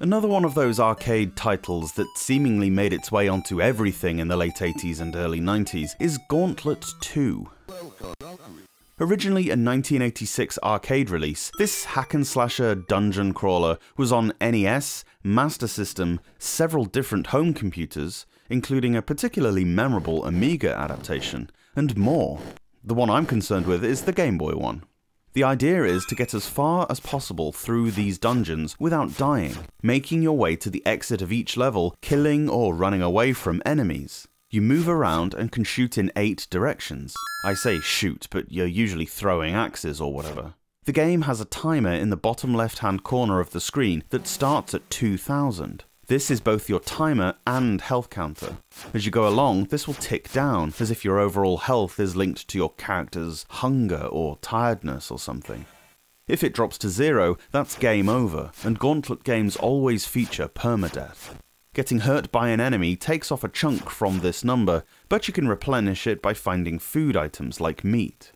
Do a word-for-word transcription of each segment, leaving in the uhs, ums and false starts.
Another one of those arcade titles that seemingly made its way onto everything in the late eighties and early nineties is Gauntlet two. Originally a nineteen eighty-six arcade release, this hack-and-slasher dungeon crawler was on N E S, Master System, several different home computers, including a particularly memorable Amiga adaptation, and more. The one I'm concerned with is the Game Boy one. The idea is to get as far as possible through these dungeons without dying, making your way to the exit of each level, killing or running away from enemies. You move around and can shoot in eight directions. I say shoot, but you're usually throwing axes or whatever. The game has a timer in the bottom left-hand corner of the screen that starts at two thousand. This is both your timer and health counter. As you go along, this will tick down, as if your overall health is linked to your character's hunger or tiredness or something. If it drops to zero, that's game over, and Gauntlet games always feature permadeath. Getting hurt by an enemy takes off a chunk from this number, but you can replenish it by finding food items like meat.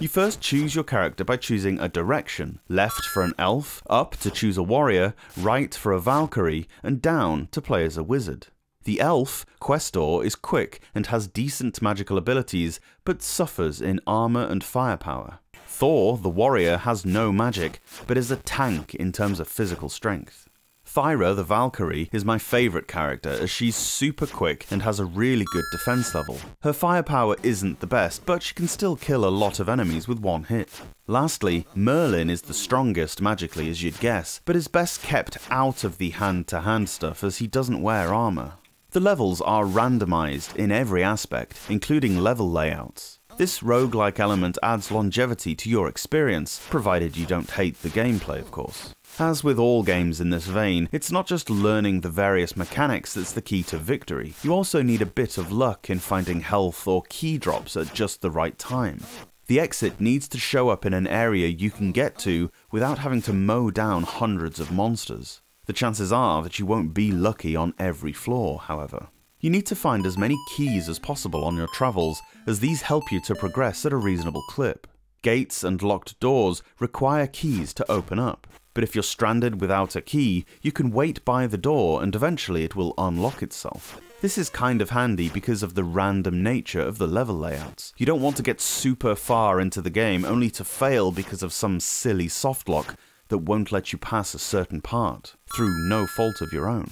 You first choose your character by choosing a direction, left for an elf, up to choose a warrior, right for a Valkyrie, and down to play as a wizard. The elf, Questor, is quick and has decent magical abilities, but suffers in armor and firepower. Thor, the warrior, has no magic, but is a tank in terms of physical strength. Fyra, the Valkyrie, is my favourite character as she's super quick and has a really good defense level. Her firepower isn't the best, but she can still kill a lot of enemies with one hit. Lastly, Merlin is the strongest magically as you'd guess, but is best kept out of the hand-to-hand stuff as he doesn't wear armor. The levels are randomized in every aspect, including level layouts. This roguelike element adds longevity to your experience, provided you don't hate the gameplay, of course. As with all games in this vein, it's not just learning the various mechanics that's the key to victory. You also need a bit of luck in finding health or key drops at just the right time. The exit needs to show up in an area you can get to without having to mow down hundreds of monsters. The chances are that you won't be lucky on every floor, however. You need to find as many keys as possible on your travels, as these help you to progress at a reasonable clip. Gates and locked doors require keys to open up. But if you're stranded without a key, you can wait by the door and eventually it will unlock itself. This is kind of handy because of the random nature of the level layouts. You don't want to get super far into the game only to fail because of some silly softlock that won't let you pass a certain part, through no fault of your own.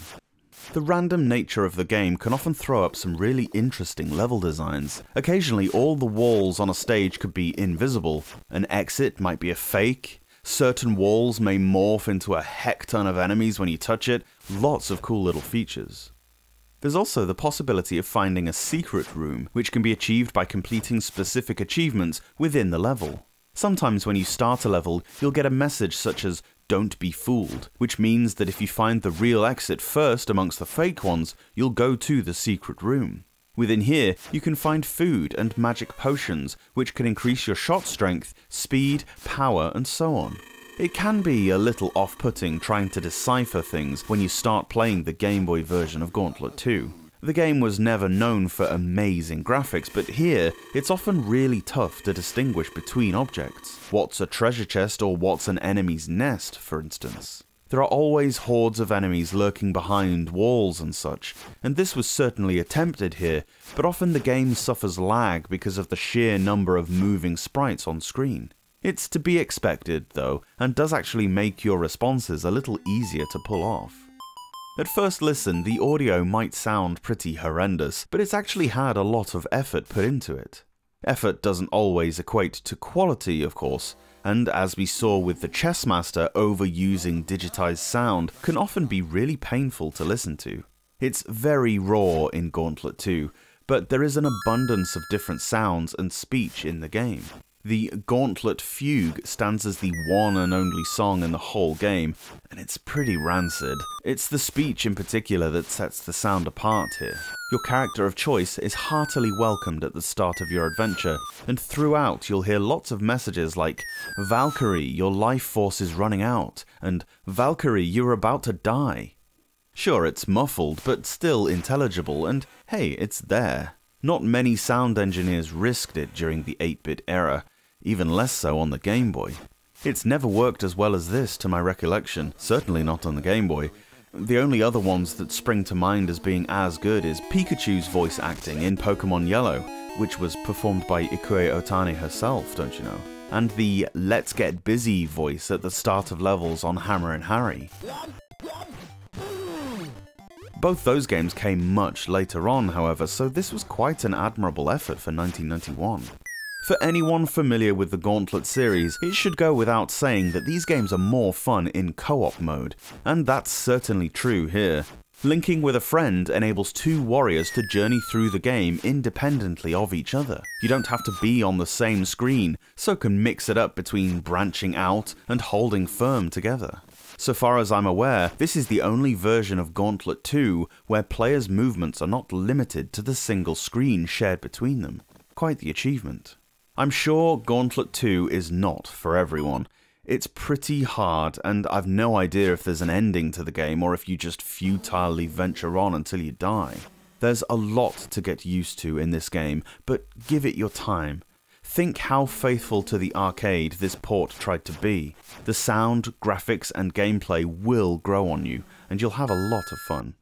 The random nature of the game can often throw up some really interesting level designs. Occasionally all the walls on a stage could be invisible, an exit might be a fake, certain walls may morph into a heck ton of enemies when you touch it, lots of cool little features. There's also the possibility of finding a secret room, which can be achieved by completing specific achievements within the level. Sometimes when you start a level, you'll get a message such as, "Don't be fooled," which means that if you find the real exit first amongst the fake ones, you'll go to the secret room. Within here, you can find food and magic potions, which can increase your shot strength, speed, power, and so on. It can be a little off-putting trying to decipher things when you start playing the Game Boy version of Gauntlet two. The game was never known for amazing graphics, but here, it's often really tough to distinguish between objects. What's a treasure chest or what's an enemy's nest, for instance? There are always hordes of enemies lurking behind walls and such, and this was certainly attempted here, but often the game suffers lag because of the sheer number of moving sprites on screen. It's to be expected, though, and does actually make your responses a little easier to pull off. At first listen, the audio might sound pretty horrendous, but it's actually had a lot of effort put into it. Effort doesn't always equate to quality, of course, and as we saw with the Chess Master, overusing digitized sound can often be really painful to listen to. It's very raw in Gauntlet two, but there is an abundance of different sounds and speech in the game. The Gauntlet Fugue stands as the one and only song in the whole game, and it's pretty rancid. It's the speech in particular that sets the sound apart here. Your character of choice is heartily welcomed at the start of your adventure, and throughout you'll hear lots of messages like, "Valkyrie, your life force is running out," and "Valkyrie, you're about to die." Sure, it's muffled, but still intelligible, and hey, it's there. Not many sound engineers risked it during the eight bit era, even less so on the Game Boy. It's never worked as well as this to my recollection, certainly not on the Game Boy, The only other ones that spring to mind as being as good is Pikachu's voice acting in Pokemon Yellow, which was performed by Ikue Otani herself, don't you know? And the "Let's Get Busy" voice at the start of levels on Hammer and Harry. Both those games came much later on, however, so this was quite an admirable effort for nineteen ninety-one. For anyone familiar with the Gauntlet series, it should go without saying that these games are more fun in co-op mode, and that's certainly true here. Linking with a friend enables two warriors to journey through the game independently of each other. You don't have to be on the same screen, so can mix it up between branching out and holding firm together. So far as I'm aware, this is the only version of Gauntlet two where players' movements are not limited to the single screen shared between them. Quite the achievement. I'm sure Gauntlet two is not for everyone. It's pretty hard, and I've no idea if there's an ending to the game or if you just futilely venture on until you die. There's a lot to get used to in this game, but give it your time. Think how faithful to the arcade this port tried to be. The sound, graphics, and gameplay will grow on you, and you'll have a lot of fun.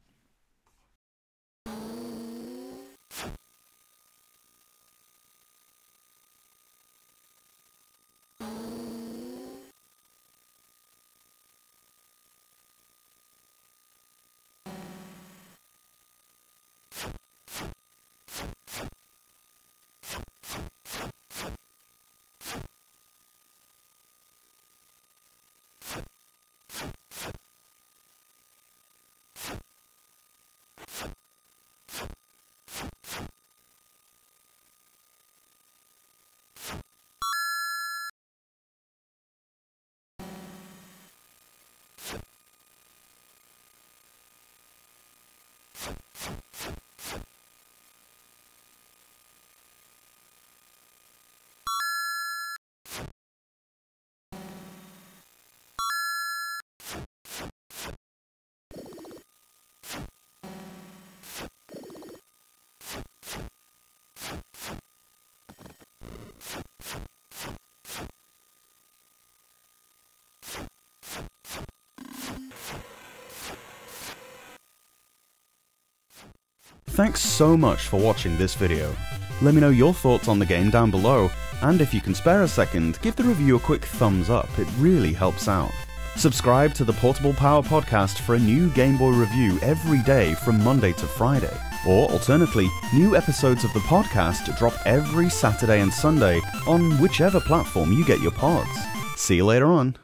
Thanks so much for watching this video. Let me know your thoughts on the game down below, and if you can spare a second, give the review a quick thumbs up, it really helps out. Subscribe to the Portable Power Podcast for a new Game Boy review every day from Monday to Friday, or alternately, new episodes of the podcast drop every Saturday and Sunday on whichever platform you get your pods. See you later on!